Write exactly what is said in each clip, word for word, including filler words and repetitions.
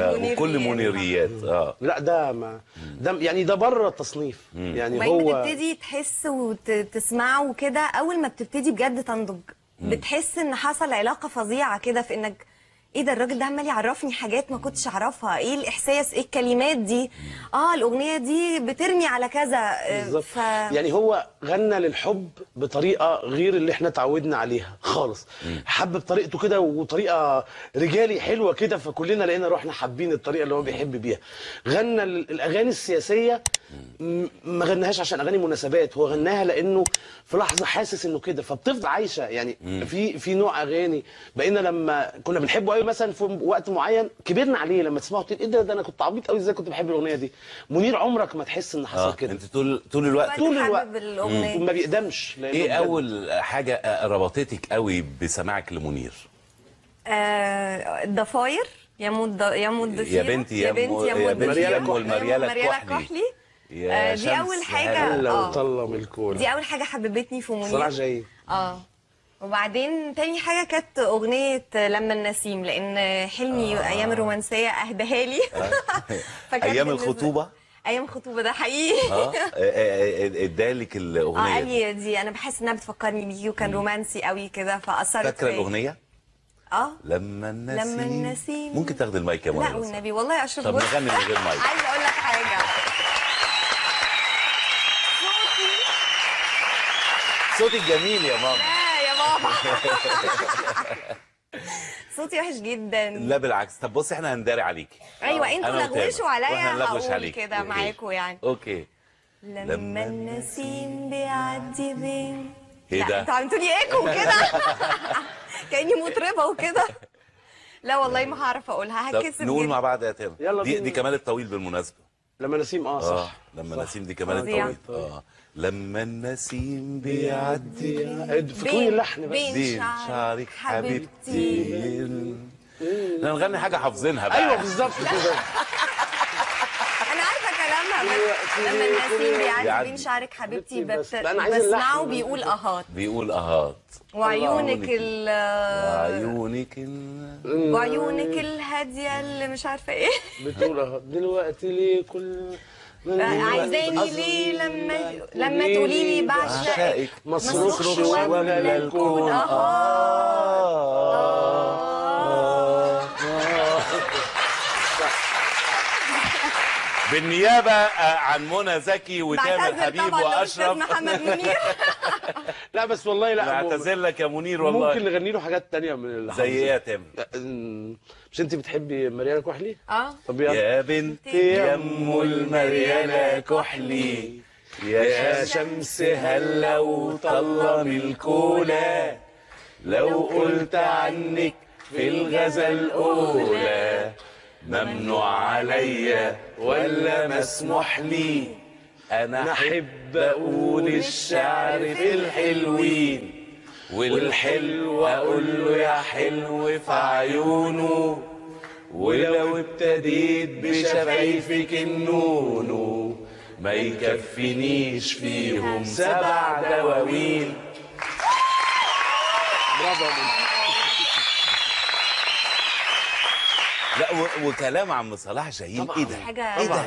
وكل منيريات. اه لا ده ما ده يعني ده بره التصنيف. مم. يعني هو بتبتدي تحس وتسمعه وكده، اول ما بتبتدي بجد تنضج. مم. بتحس ان حصل علاقه فظيعه كده في انك ايه ده الراجل ده عمال يعرفني حاجات ما كنتش اعرفها، ايه الاحساس، ايه الكلمات دي، اه الاغنيه دي بترمي على كذا. ف... يعني هو غنى للحب بطريقه غير اللي احنا اتعودنا عليها خالص. مم. حب بطريقته كده وطريقه رجالي حلوه كده، فكلنا لقينا روحنا حابين الطريقه اللي هو بيحب بيها. غنى الاغاني السياسيه، ما غناهاش عشان اغاني مناسبات، هو غناها لانه في لحظه حاسس انه كده، فبتفضل عايشه يعني. مم. في في نوع اغاني بقينا لما كنا بنحبه قوي مثلا في وقت معين كبرنا عليه، لما تسمعه تقول ايه ده ده انا كنت عبيط قوي ازاي كنت بحب الاغنيه دي. منير عمرك ما تحس ان حصل آه. كده، انت طول طول الوقت طول الوقت ما بيقدمش. ايه اول حاجه ربطتك قوي بسماعك لمنير؟ آه ضفاير، يموت يموت يا بنتي يا بنتي يا مريالك والمريالك كحلي. آه دي اول حاجه آه. دي اول حاجه حببتني في منير صلاح جاي. اه وبعدين تاني حاجه كانت اغنيه لما النسيم، لان حلمي آه. ايام الرومانسيه اهداها لي. ايام الخطوبه ايام الخطوبه ده حقيقي. اه ادالك الاغنيه دي. اه دي انا بحس انها بتفكرني بيه، وكان رومانسي قوي كده فاثرت. فاكره الاغنيه؟ اه لما النسيم. لما النسيم ممكن تاخدي المايك يا منى؟ لا والنبي والله اشرف. طب نغني من غير مايك. عايزه اقول لك حاجه، صوتك جميل يا ماما. لا يا ماما. صوتي وحش جدا. لا بالعكس. طب بصي احنا هنداري عليكي. ايوه انتوا لغوشوا عليا، هقول كده معاكوا يعني. اوكي. لما النسيم بيعدي بين ايه ده؟ انتوا عملتوا لي ايكو كده. كاني مطربه وكده. لا والله ما هعرف اقولها، هتكسب. نقول مع بعض يا تامر. يلا بينا. دي كمال الطويل بالمناسبه. لما النسيم اه صح. اه لما النسيم دي كمال الطويل. اه لما النسيم بيعدي في كل اللحن بقى بين شعرك حبيبتي. احنا نغني حاجه حافظينها بقى. ايوه بالظبط كده. انا عارفه كلامها بس لما النسيم بيعدي بين شعرك حبيبتي بسمعه بيقول اهات بيقول اهات وعيونك ال وعيونك ال وعيونك الهاديه اللي مش عارفه ايه بتقول اهات دلوقتي ليه كل عايزاني ليه لما لما تقولي لي بعشقك مصروفش ولا الكون. اه اه بالنيابه عن منى زكي وتامر حبيب واشرف محمد منير. لا بس والله لا اعتذر لك يا منير والله. ممكن نغني له حاجات ثانيه من اللي زي ايه يا تامر؟ مش انت بتحبي مريالة كحلي؟ اه طب يلا. يا بنتي يا ام المريالة كحلي يا شمس هل لو طلم الكولا لو قلت عنك في الغزل اولى ممنوع عليا ولا مسموح لي انا احب اقول الشعر في الحلوين والحلو اقول له يا حلو في عيونه ولو ابتديت بشفايفك النونو ما يكفنيش فيهم سبع دواوين. برافو. لا وكلام عم صلاح شاهين ايه ده؟ حاجه ايه ده؟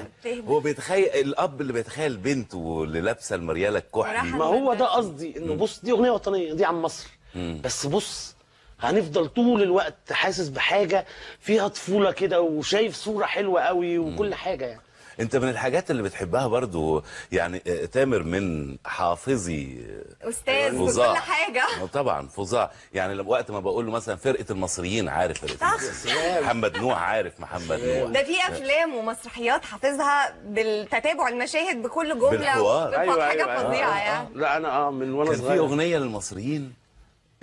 هو بيتخيل الاب اللي بيتخيل بنته اللي لابسه المريالة الكحلي. ما هو ده قصدي انه بص دي اغنيه وطنيه دي عن مصر. مم. بس بص هنفضل طول الوقت حاسس بحاجه فيها طفوله كده وشايف صوره حلوه قوي وكل مم. حاجه يعني. انت من الحاجات اللي بتحبها برضو يعني تامر من حافظي استاذ وكل حاجه. طبعا فظاع يعني وقت ما بقول له مثلا فرقه المصريين عارف فرقه المصريين، محمد نوح عارف محمد نوح، ده في افلام ومسرحيات حافظها بالتتابع المشاهد بكل جمله وبتبقى حاجه فظيعه يعني. لا انا اه من وانا صغير كان في اغنيه للمصريين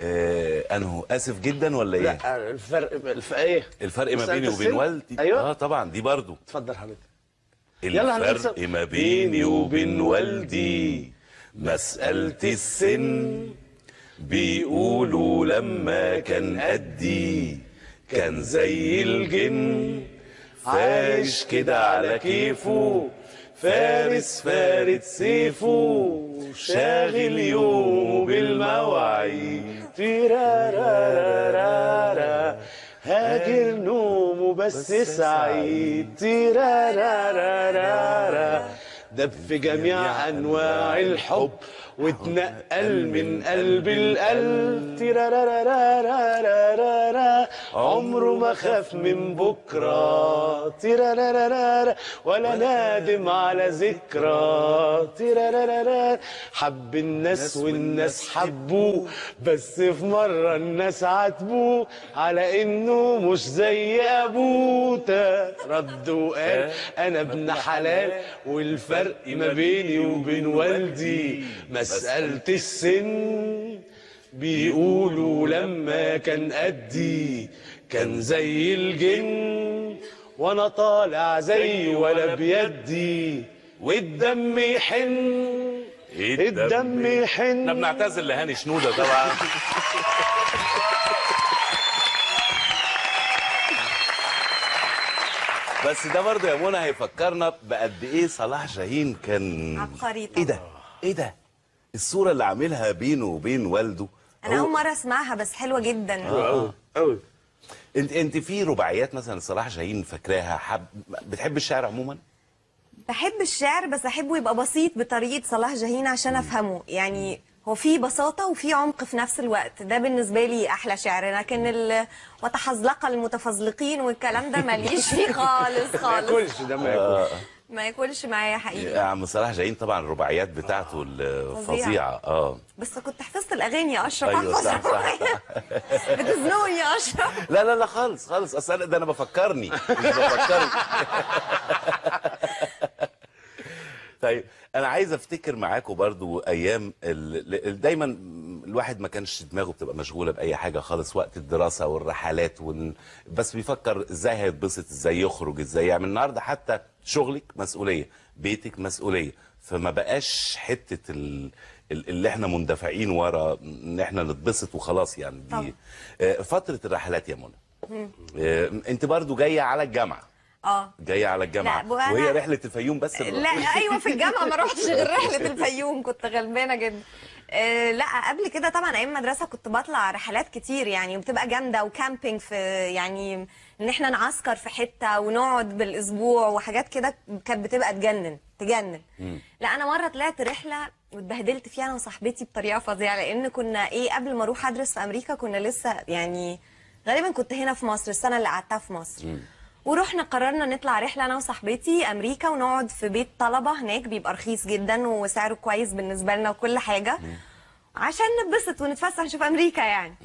آه انه اسف جدا ولا ايه؟ لا الفرق الف... ايه؟ الفرق ما بيني وبين والدي. أيوة. اه طبعا دي برضو. اتفضل حضرتك. الفرق ما بيني وبين والدي مسألة السن بيقولوا لما كان قدي كان زي الجن عايش كده على كيفه فارس فارد سيفه شاغل يومه بالمواعيد تيرارارارارا هاجر نومه بس سعيد تيرارارارارا دب في جميع أنواع الحب واتنقل من قلب القلب تيرارارارارارا عمره ما خاف من بكرة تيرارارارارا ولا نادم على ذكرى تيرارارارارا حب الناس والناس حبوه بس في مرة الناس عاتبوه على إنه مش زي أبوه رد وقال أنا ابن حلال والفرق ما بيني وبين والدي مسألة السن بيقولوا لما كان قدي كان زي الجن وانا طالع زي ولا بيدي والدم يحن الدم يحن. احنا بنعتذر لهاني شنوده طبعا. بس ده برضه يا منى هيفكرنا بقد ايه صلاح شاهين كان عبقري. ايه ده؟ ايه ده؟ الصورة اللي عاملها بينه وبين والده أنا أول مرة أسمعها بس حلوة جدا. أه أوي. أنت أنت في رباعيات مثلا صلاح شاهين فاكراها حب... بتحب الشعر عموما؟ بحب الشعر بس أحبه يبقى بسيط بطريقة صلاح شاهين عشان أفهمه، يعني هو في بساطة وفي عمق في نفس الوقت، ده بالنسبة لي أحلى شعر، لكن ال... وتحزلق المتفزلقين والكلام ده ماليش فيه خالص خالص. ما ياكلش ده ما ياكلش. ما ياكلش معايا حقيقي. يا عم صلاح شاهين طبعا الرباعيات بتاعته الفظيعه. اه بس كنت حفظت الاغاني يا اشرف. ايوه صح صح. بتزنقني يا اشرف. لا لا لا خالص خالص، اصل ده انا بفكرني مش بفكرك. طيب انا عايز افتكر معاكم برضو ايام ال... دايما الواحد ما كانش دماغه بتبقى مشغوله باي حاجه خالص وقت الدراسه والرحلات وال... بس بيفكر ازاي هيتبسط، ازاي يخرج، ازاي يعمل. النهارده حتى شغلك مسؤوليه، بيتك مسؤوليه، فما بقاش حته ال... اللي احنا مندفعين ورا ان احنا نتبسط وخلاص. يعني دي فتره الرحلات يا منى، انت برضو جايه على الجامعه. اه جايه على الجامعه وهي رحله الفيوم بس. لا ايوه في الجامعه ما روحتش غير رحله الفيوم، كنت غلبانه جدا. آه لا قبل كده طبعا ايام المدرسه كنت بطلع رحلات كتير يعني، وبتبقى جامده وكامبينج في يعني ان احنا نعسكر في حته ونقعد بالاسبوع وحاجات كده كانت بتبقى تجنن تجنن. مم. لا انا مره طلعت رحله واتبهدلت فيها انا وصاحبتي بطريقه فظيعه، لان كنا ايه قبل ما اروح ادرس في امريكا كنا لسه يعني غالبا كنت هنا في مصر السنه اللي قعدتها في مصر. مم. ورحنا قررنا نطلع رحله انا وصاحبتي امريكا ونقعد في بيت طلبه هناك، بيبقى رخيص جدا وسعره كويس بالنسبه لنا وكل حاجه، عشان نتبسط ونتفسح نشوف امريكا يعني.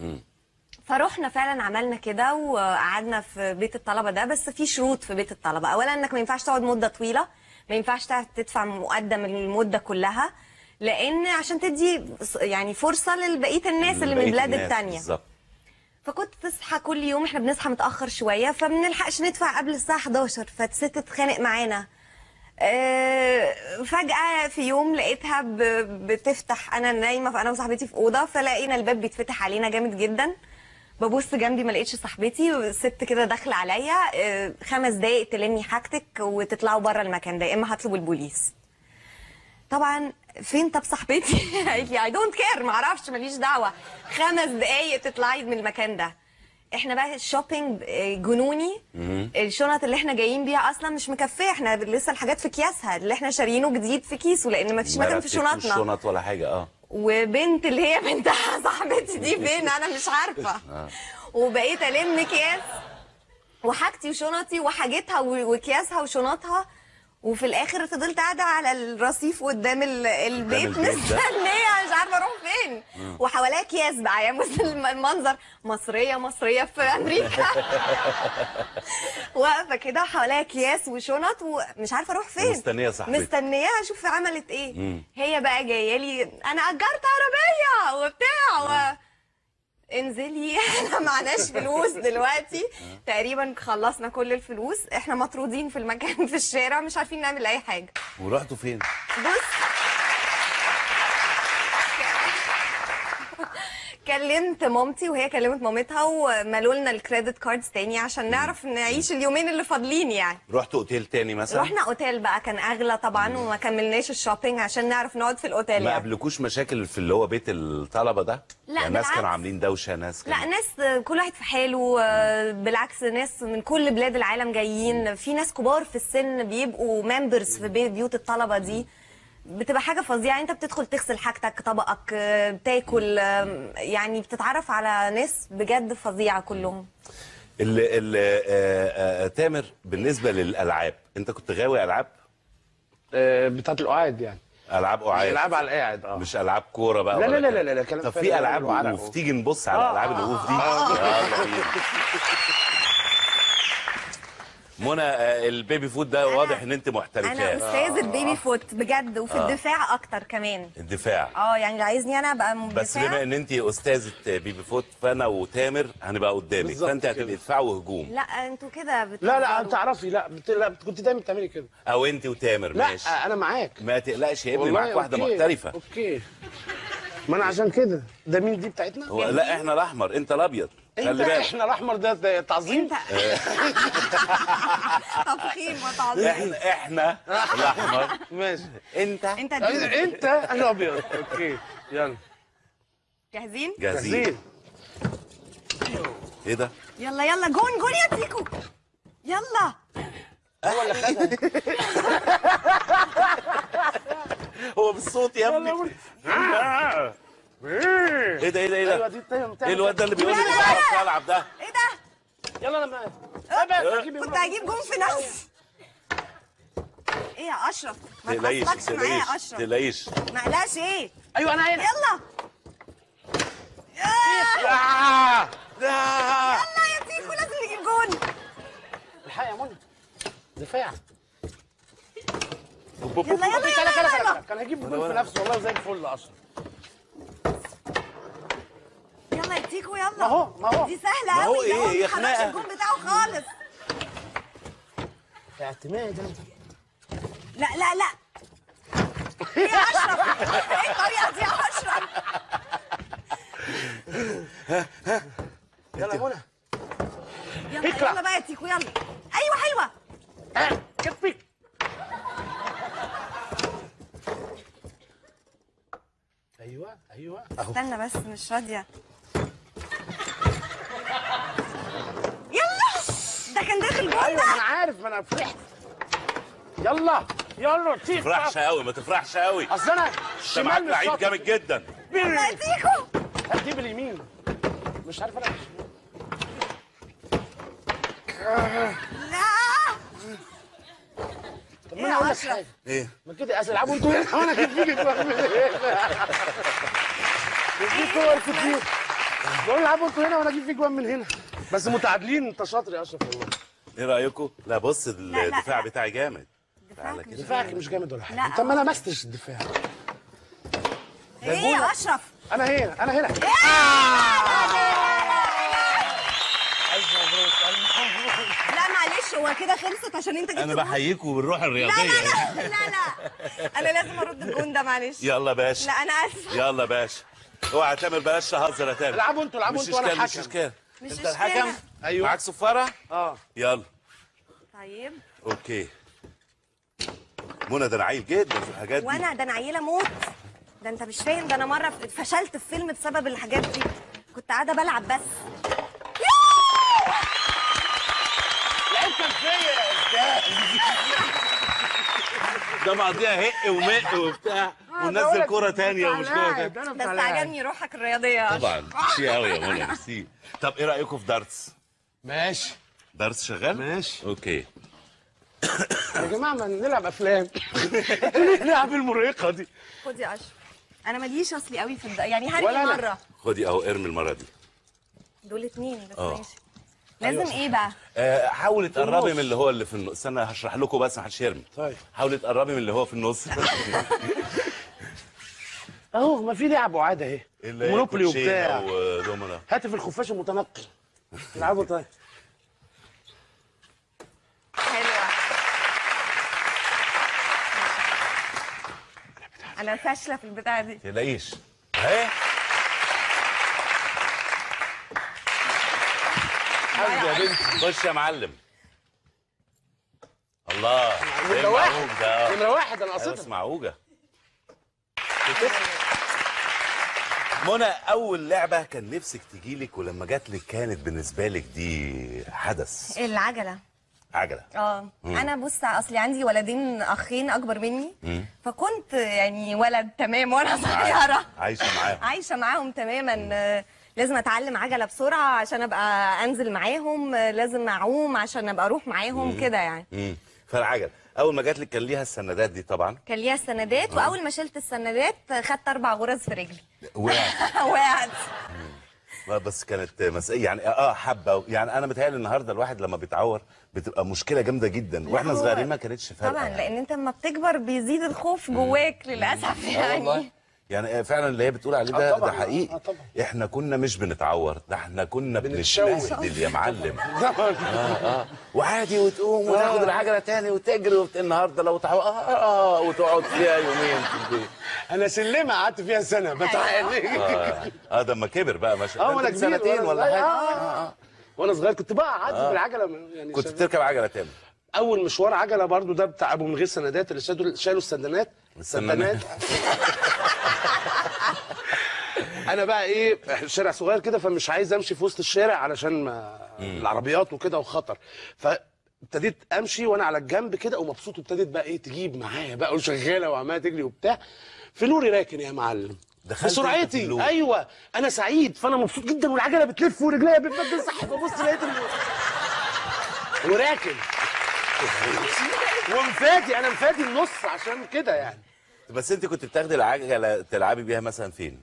فروحنا فعلا عملنا كده وقعدنا في بيت الطلبه ده، بس في شروط في بيت الطلبه. اولا انك ما ينفعش تقعد مده طويله، ما ينفعش تدفع مقدم المده كلها، لان عشان تدي يعني فرصه لبقيه الناس اللي من البلاد الثانيه. فكنت تصحى كل يوم، احنا بنصحى متاخر شويه فمنلحقش ندفع قبل الساعه حداشر، فالست تتخانق معانا. أه فجاه في يوم لقيتها بتفتح، انا نايمه فانا وصاحبتي في اوضه، فلقينا الباب بيتفتح علينا جامد جدا. ببص جنبي ما لقيتش صاحبتي، والست كده داخله عليا. أه خمس دقائق تلمي حاجتك وتطلعوا بره المكان ده، يا اما هطلب البوليس. طبعا فين طب صاحبتي؟ قالت لي اي دونت كير، ما اعرفش ماليش دعوه، خمس دقايق تطلعي من المكان ده. احنا بقى الشوبينج جنوني، الشنط اللي احنا جايين بيها اصلا مش مكفيه، احنا لسه الحاجات في اكياسها، اللي احنا شاريينه جديد في كيسه لان ما فيش مكان في شنطنا، ما فيش شنط ولا حاجه. اه وبنت اللي هي بنتها صاحبتي دي فين انا مش عارفه. وبقيت الم اكياس وحاجتي وشنطي وحاجتها واكياسها وشنطها، وفي الاخر فضلت قاعده على الرصيف قدام البيت مستنيه مش عارفه اروح فين، وحواليها اكياس بقى يعني المنظر مصريه مصريه في امريكا. واقفه كده حواليها اكياس وشنط ومش عارفه اروح فين، مستنيه صاحبتي مستنياها اشوف عملت ايه. مم. هي بقى جايه لي انا اجرت عربيه وبتاع و... انزلي احنا معناش فلوس دلوقتي، تقريبا خلصنا كل الفلوس، احنا مطرودين في المكان في الشارع مش عارفين نعمل اي حاجه. ورحتوا فين؟ بص كلمت مامتي وهي كلمت مامتها ومالوا لنا الكريدت كاردز تاني عشان نعرف نعيش اليومين اللي فاضلين يعني. رحت اوتيل تاني مثلا؟ رحنا اوتيل بقى كان اغلى طبعا مم. وما كملناش الشوبينج عشان نعرف نقعد في الاوتيل. ما قابلكوش يعني. مشاكل في اللي هو بيت الطلبه ده؟ لا يعني ناس كانوا عاملين دوشه ناس كانوا... لا ناس كل واحد في حاله بالعكس، ناس من كل بلاد العالم جايين، في ناس كبار في السن بيبقوا ممبرز في بيوت الطلبه دي، بتبقى حاجه فظيعه يعني. انت بتدخل تغسل حاجتك طبقك بتاكل، يعني بتتعرف على ناس بجد فظيعه كلهم. ال ال تامر بالنسبه للالعاب انت كنت غاوي العاب؟ بتاعت القعاد يعني، العاب قعاد، العاب على القاعد اه، مش العاب كوره بقى. لا لا لا لا لا كلام. طب في العاب وقوف، تيجي نبص على العاب الوقوف دي. منى البيبي فوت ده واضح ان انت محترفه. انا استاذه بيبي فوت بجد، وفي آه. الدفاع اكتر كمان. الدفاع اه يعني اللي عايزني انا ابقى مدافعه، بس بما ان انت استاذه بيبي فوت فانا وتامر هنبقى قدامك، فانت هتبقي دفاع وهجوم. لا انتوا كده بت... لا لا بتعرفي لا, بت... لا كنت دايما بتعملي كده، او انت وتامر. ماشي لا انا معاك ما تقلقش يا ابني، معاك واحده محترفه. اوكي ما انا عشان كده. ده مين دي بتاعتنا؟ هو لا احنا الاحمر انت الابيض، خلي بالك احنا الاحمر ده تعظيم. تفخيم وتعظيم. احنا احنا الاحمر ماشي، انت انت انت انا ابيض. اوكي يلا جاهزين؟ جاهزين. ايه ده؟ يلا يلا جون جون يا تيكو يلا. هو اللي خدها. هو بالصوت يا ابني. ايه ده ايه ده ايه ده؟ ايه الواد ده اللي بيقول لي تعالى العب ده؟ ايه ده؟ يلا انا معاك. كنت هجيب جون في نفسي. ايه يا اشرف؟ ما تقلقش معايا يا اشرف. ما تقلقش. ما تقلقش ايه؟ ايوه انا هنا. يلا. يلا يا تيكو لازم نجيب جون. الحق يا منى. دفاع. يلا يلا يلا. كان هجيب جون في نفسي والله زي الفل يا اشرف. يلا يا تيكو يلا. ما هو ما هو دي سهلة أوي، ده هو ما بيخرجش الجون بتاعه خالص. اعتماد أنت. لا لا لا. إيه يا أشرف؟ إيه الطريقة دي يا أشرف؟ ها ها يلا هنا. يلا يلا بقى يا تيكو يلا. أيوه حلوة. ها كفيك. أيوه أيوه أهو. استنى بس مش راضية. يلا ده كان داخل جوه. ايوه انا عارف ما انا فرحت. يلا يلا تيكو ما تفرحش قوي ما تفرحش قوي اصل انا الشمال لعيب جامد جدا. يلا يا تيكو هدي باليمين مش عارف انا. لا طب ما انا اقول لك حاجه. ايه؟ ما كده العبوا انتوا هنا وانا كده بيجي بعمل ايه؟ دي كور كتير. بقول العبوا انتوا هنا وانا اجيب فيك جوان من هنا. بس متعادلين. انت شاطر يا اشرف والله. ايه رايكم؟ لا بص الدفاع بتاعي جامد. دفاعك دفاعك مش جامد ولا حاجه. انت ما لمستش الدفاع. ايه يا اشرف؟ انا هنا انا هنا. لا معلش هو كده خلصت عشان انت جبت. انا بحييكوا بالروح الرياضيه. لا لا لا انا لازم ارد الجون ده معلش. يلا باشا. لا انا اسف. يلا باشا. اوعى تامر بلاش هزر يا تامر. العبوا انتوا العبوا انتوا وانا حكم. مش انت الحكم؟ ايوه معاك صفاره؟ اه يلا طيب اوكي. منى ده انا عيل جدا في الحاجات دي وانا ده انا عيله موت. ده انت مش فاهم ده انا مره فشلت في فيلم بسبب الحاجات دي، كنت قاعده بلعب بس. لا انت ازاي يا استاذ؟ ده مقضيها هق ومق وبتاع وننزل كرة تانية ومش كورة تانية. بس عجبني روحك الرياضية طبعا. شي قوي يا منى ميرسي. طب ايه رأيكم في دارتس؟ ماشي. دارتس شغال؟ ماشي. اوكي. يا جماعة ما نلعب أفلام. نلعب المرهقة دي. خدي يا أشرف. أنا ماليش أصلي قوي في الدقة يعني هرمي مرة. خدي أهو ارمي المرة دي. دول اتنين بس ماشي. لازم ايه بقى؟ آه حاولي تقربي من اللي هو اللي في النص، استنى هشرح لكم بس ما حدش يرمي. طيب حاولي تقربي من اللي هو في النص. اهو ما في لعب وعاد اهي مونوبولي وبتاع ودومنا. هاتف الخفاش المتنقل العبوا. طيب حلوه. انا فاشله في البتاعه دي. ما تقلقيش اهي. حاج يا بنتي. خش يا معلم. الله نمرة واحد نمرة واحد انا قصيتها. اسمع عوجة منى، أول لعبة كان نفسك تجيلك ولما جاتلك كانت بالنسبة لك دي حدث؟ العجلة. عجلة؟ اه أنا بص أصلي عندي ولدين أخين أكبر مني، مم. فكنت يعني ولد تمام وأنا صغيرة عايشة معاهم عايشة معاهم تماما. مم. لازم أتعلم عجلة بسرعة عشان أبقى أنزل معاهم، لازم أعوم عشان أبقى أروح معاهم كده يعني. مم. فالعجلة أول ما جاتلك كان ليها السندات دي طبعا؟ كان ليها السندات، وأول ما شلت السندات خدت أربع غرز في رجلي. وقعت وقعت بس كانت مسئلة يعني. اه حبه يعني. انا متهيألي النهارده الواحد لما بيتعور بتبقى مشكله جامده جدا، واحنا صغيرين ما كانتش فارقه طبعا يعني. لان انت لما بتكبر بيزيد الخوف جواك للاسف يعني. يعني فعلا اللي هي بتقول عليه ده ده حقيقي. احنا كنا مش بنتعور، ده احنا كنا بنتشوه يا معلم. اه اه وعادي وتقوم وتاخد العجله تاني وتجري وبت... النهارده لو تعور اه اه وتقعد فيها يومين في البيت. انا سلمه قعدت فيها سنه بتعالج. اه ده ما كبر بقى ما شاء الله سنتين ولا حاجه. اه اه وانا صغير كنت بقى عادي بالعجله يعني. كنت بتركب عجله تاني؟ اول مشوار عجله برضو ده بتاع ابو من غير سندات، اللي شالوا السندانات. السندانات انا بقى ايه، الشارع صغير كده فمش عايز امشي في وسط الشارع علشان ما العربيات وكده وخطر، فابتديت امشي وانا على الجنب كده ومبسوط، وابتديت بقى ايه تجيب معايا بقى وشغاله وعماله تجري وبتاع في نوري راكن يا معلم بسرعتي. ايوه انا سعيد فانا مبسوط جدا والعجله بتلف ورجليها بتبدل صح، ببص لقيت وراكن ومفادي، انا مفادي النص عشان كده يعني. بس انت كنت بتاخدي العجله تلعبي بيها مثلا فين؟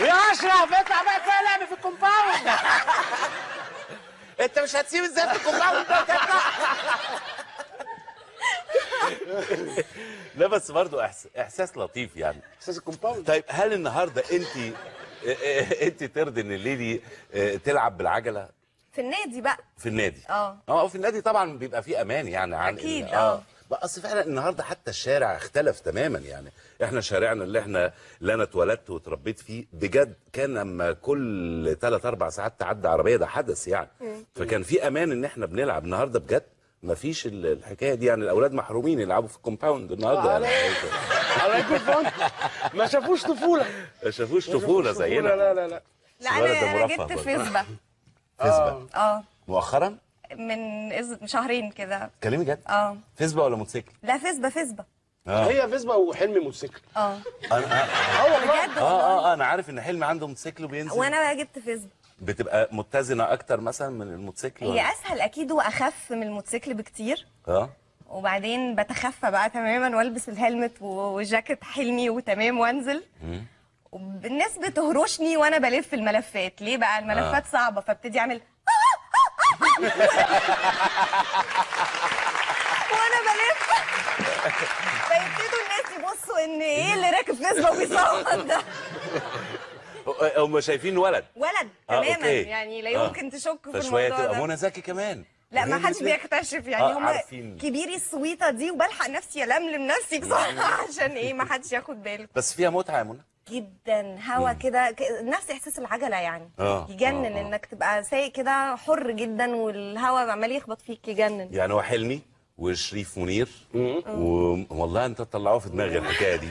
يا اشرف اطلع بقى كده لعب في الكومباوند. انت مش هتسيب الزيت في الكومباوند ده وتطلع. لا بس برضه احساس لطيف يعني، احساس الكومباوند. طيب هل النهارده انت انت ترضي ان ليلي تلعب بالعجله؟ في النادي بقى. في النادي. اه اه في النادي طبعا بيبقى فيه امان يعني عن اكيد. اه اصل فعلا النهارده حتى الشارع اختلف تماما يعني. احنا شارعنا اللي احنا اللي انا اتولدت واتربيت فيه بجد كان لما كل ثلاث اربع ساعات تعدي عربيه ده حدث يعني. فكان في امان ان احنا بنلعب. النهارده بجد مفيش الحكايه دي يعني. الاولاد محرومين يلعبوا في الكومباوند النهارده. الله يكون فن. ما شافوش طفوله. ما شافوش طفوله زينا. لا لا لا لا انا جبت فيسبا. فيسبا؟ اه مؤخرا؟ من شهرين كده. تكلمي جد؟ اه فيسبا ولا موتوسيكل؟ لا فيسبا فيسبا. آه. هي فيسبا وحلمي موتوسيكل. اه انا اه والله اه اه انا عارف ان حلمي عنده موتوسيكل وبينزل، وانا بقى جبت فيسبا. بتبقى متزنه اكتر مثلا من الموتوسيكل؟ هي اسهل اكيد واخف من الموتوسيكل بكتير. اه وبعدين بتخفى بقى تماما والبس الهلمت وجاكيت حلمي وتمام وانزل. امم والناس بتهرشني وانا بلف الملفات. ليه بقى؟ الملفات آه. صعبه فابتدي اعمل وانا بلف فيبتدوا الناس يبصوا ان ايه اللي راكب فيسبا وبيصوت ده. هم شايفين ولد ولد تماما يعني، لا يمكن تشك في الموضوع ده. فشويه منى زكي كمان لا ما حدش بيكتشف يعني. هم كبيري السويطه دي وبلحق نفسي الملم نفسي بصراحه عشان ايه ما حدش ياخد باله. بس فيها متعه يا منى جدا. هوا كده نفس احساس العجله يعني. آه يجنن. آه آه. انك تبقى سايق كده حر جدا والهوا عمال يخبط فيك يجنن يعني. هو حلمي وشريف منير والله انت تطلعوه في دماغي الحكايه دي.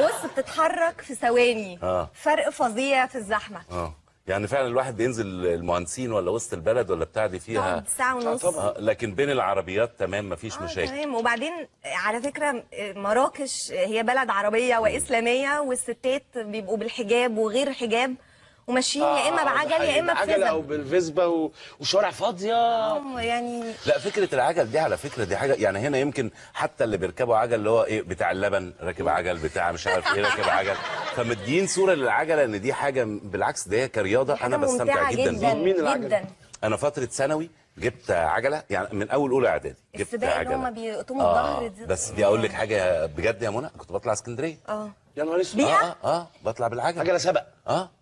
بص بتتحرك في ثواني. آه. فرق فظيع في الزحمه. اه يعني فعلا الواحد بينزل المهندسين ولا وسط البلد ولا بتاع دي فيها ساعه ونص. آه لكن بين العربيات تمام مفيش آه مشاكل. تمام. وبعدين على فكره مراكش هي بلد عربيه واسلاميه، والستات بيبقوا بالحجاب وغير حجاب وماشيين آه يا اما بعجل يا اما بفيسبا او بالفيسبا، وشارع فاضيه آه يعني. لا فكره العجل دي على فكره دي حاجه يعني. هنا يمكن حتى اللي بيركبوا عجل اللي هو ايه بتاع اللبن راكب عجل، بتاع مش عارف ايه راكب عجل، فمديين صوره للعجله ان دي حاجه. بالعكس ده كرياضه انا بستمتع جدا بيها. مين العجل؟ انا فتره ثانوي جبت عجله، يعني من اول اولى اعدادي جبت عجله. هم بيقطموا الظهر دي. بس دي اقول لك حاجه بجد يا منى، كنت بطلع اسكندريه. اه يا نهار اسود. اه اه بطلع بالعجله. عجله سبق. اه